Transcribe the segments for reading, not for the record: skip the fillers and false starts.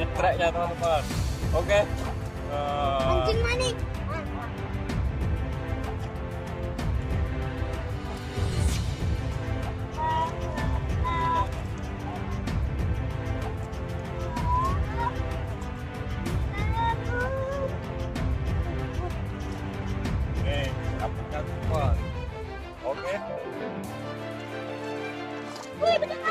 Di treknya teman-teman. Oke. Mancing maning. Oke. Wih, betul bro.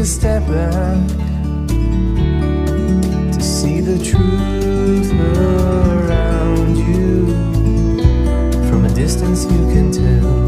A step back to see the truth around you. From a distance you can tell.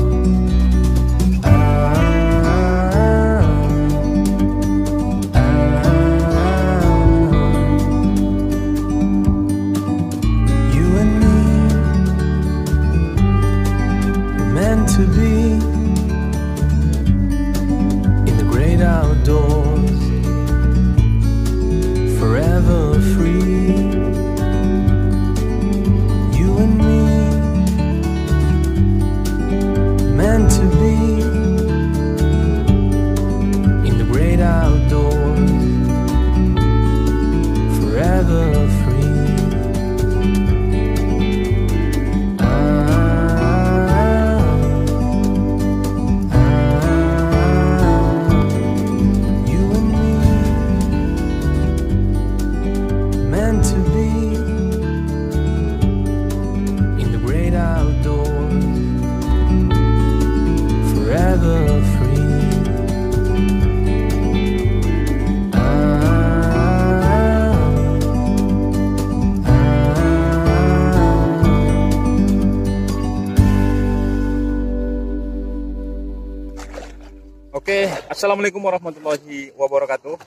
Oke, assalamualaikum warahmatullahi wabarakatuh.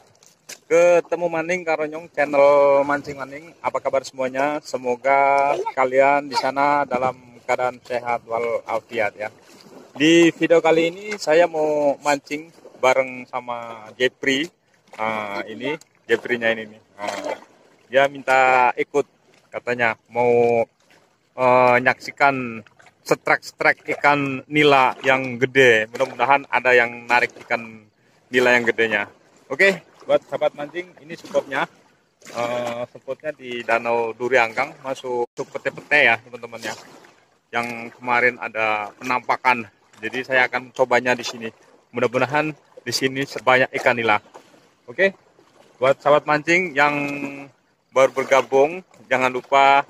Ketemu maning karonyong channel Mancing Maning. Apa kabar semuanya? Semoga kalian di sana dalam keadaan sehat walafiat ya. Di video kali ini saya mau mancing bareng sama Jeffrey. Ini Jeffrey-nya ini nih. Dia minta ikut, katanya mau nyaksikan setrek-setrek ikan nila yang gede. Mudah-mudahan ada yang narik ikan nila yang gedenya. Oke, buat sahabat mancing, ini supportnya. Supportnya di Danau Duriangkung, masuk pete-pete ya teman-teman ya. Yang kemarin ada penampakan. Jadi saya akan cobanya di sini. Mudah-mudahan di sini sebanyak ikan nila. Oke, buat sahabat mancing yang baru bergabung, jangan lupa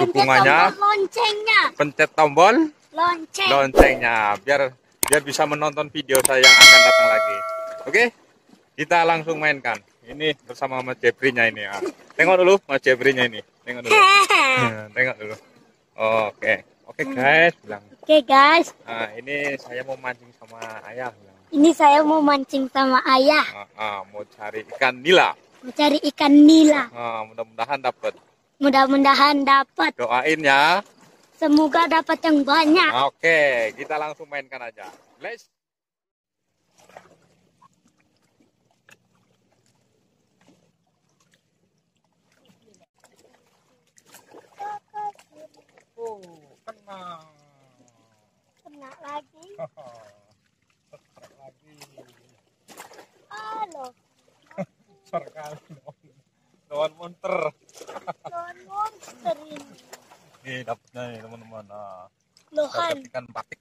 dukungannya, pencet tombol loncengnya biar bisa menonton video saya yang akan datang lagi. Oke, kita langsung mainkan. Ini bersama Mas Jeffrey-nya ini. Ya. Tengok dulu Mas Jeffrey-nya ini. Tengok dulu. Tengok dulu. Oke, guys, bilang. Oke, guys. Nah, ini saya mau mancing sama ayah. Bilang. Ini saya mau mancing sama ayah. Mau cari ikan nila. Mau cari ikan nila. Mudah-mudahan dapat. Mudah-mudahan dapat. Doain ya. Semoga dapat yang banyak. Oke, kita langsung mainkan aja. Let's. Kena lagi. Serak lagi. Halo. Serak kali. Lawan monster. Lawan monster ini. Nih dapatnya nih teman-teman. Lohan. Ikan patik.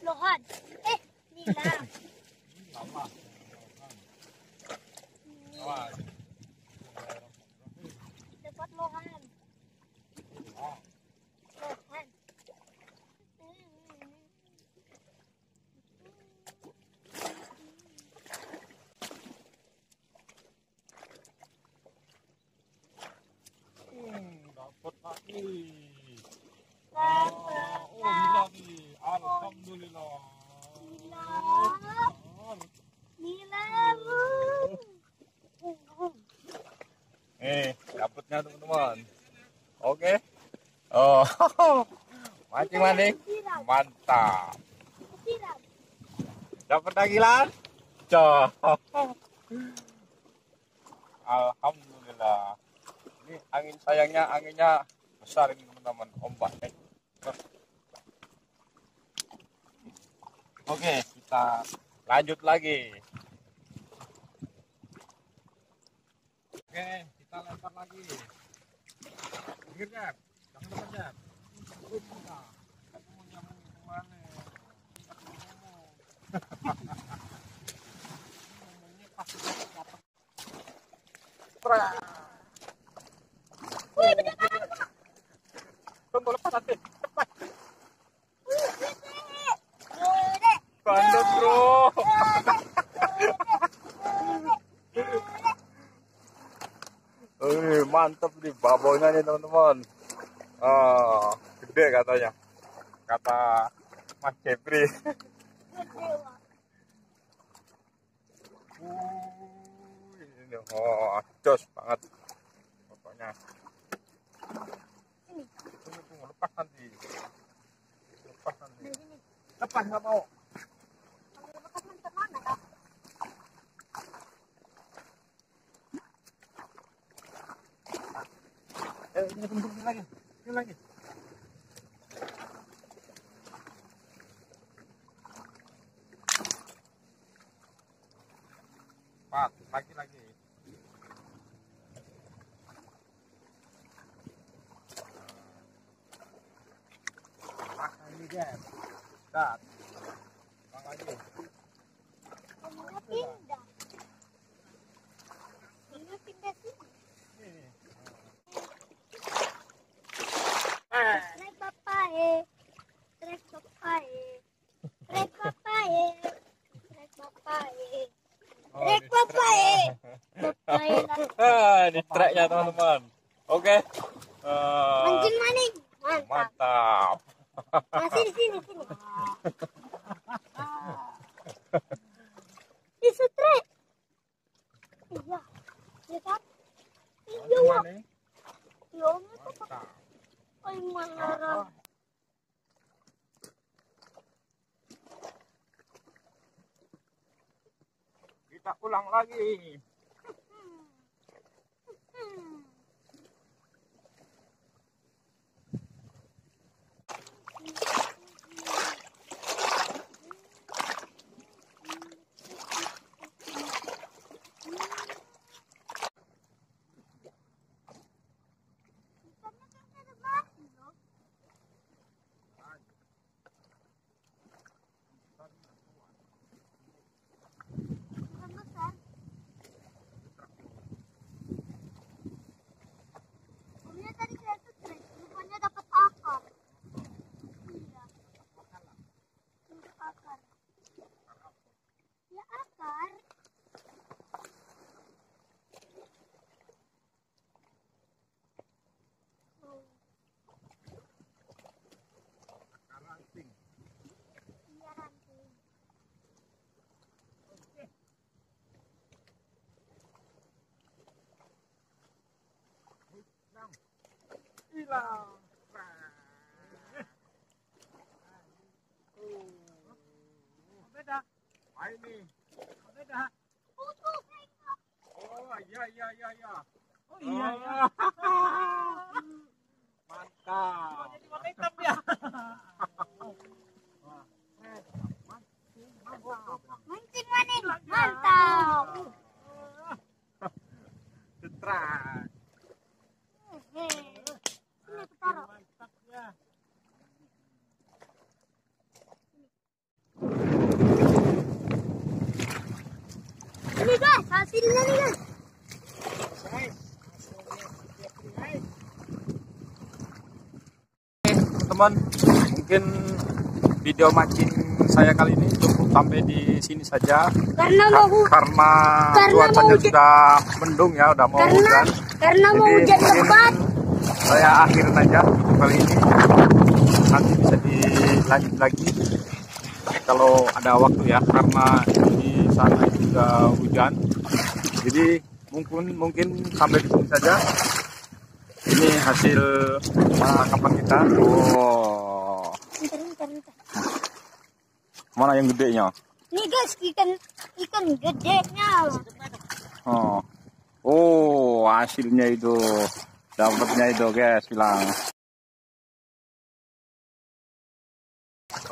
Lohan. Nila. Lama. Dapat lohan. Lohan. Dapat lagi. Alhamdulillah. Dapatnya teman-teman. Oke. Mancing maning. Mantap. Dapat lagi lah. Alhamdulillah. Ini angin sayangnya anginnya besar ini teman-teman. Ombak. Oke, kita lanjut lagi. Oke, kita lempar lagi. Pinggir, Jep. Jangan depan, Jep. Wih, bener banget. Tunggu, lepas nanti. Bandot, bro. Mantap nih babonya nih teman-teman. Gede katanya. Kata Mas Jeffrey. Ini jos banget. Pokoknya. Tunggu, lepas nanti. Lepas nanti. Lepas nggak mau. Ini lagi. Empat, lagi. Makan ini guys. Start. Lagi. Pindah sini. Ini treknya teman-teman. Oke. Mancing maning. Mantap. Masih di sini. Itu trek. Iya. Lihat. Iya. Mantap. Oi, malah. Kita ulang lagi. Oh iya. Oh iya. Mantap. Jadi warna hitam dia. Mancing maning. Mantap. Cetrang. Sini aku taruh. Mantap ya. Ini guys, hasilnya nih guys. Teman, mungkin video mancing saya kali ini cukup sampai di sini saja karena cuacanya sudah mendung ya, udah mau hujan. Jadi mungkin saya akhirin aja video kali ini, nanti bisa dilanjut lagi kalau ada waktu ya, karena di sana juga hujan. Jadi mungkin sampai di sini saja. Ini hasil tangkapan kita. Oh. Bentar. Mana yang gedenya? Ini guys, ikan gedenya. Oh. Oh, hasilnya itu. Dapatnya itu guys, bilang.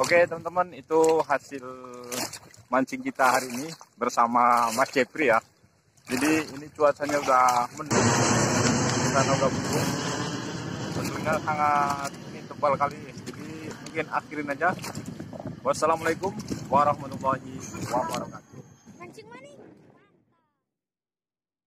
Oke, teman-teman, itu hasil mancing kita hari ini bersama Mas Jepri ya. Jadi ini cuacanya udah mendung, karena udah burung, tentunya sangat ini tebal kali. Jadi mungkin akhirin aja. Wassalamualaikum warahmatullahi wabarakatuh. Mancing maning.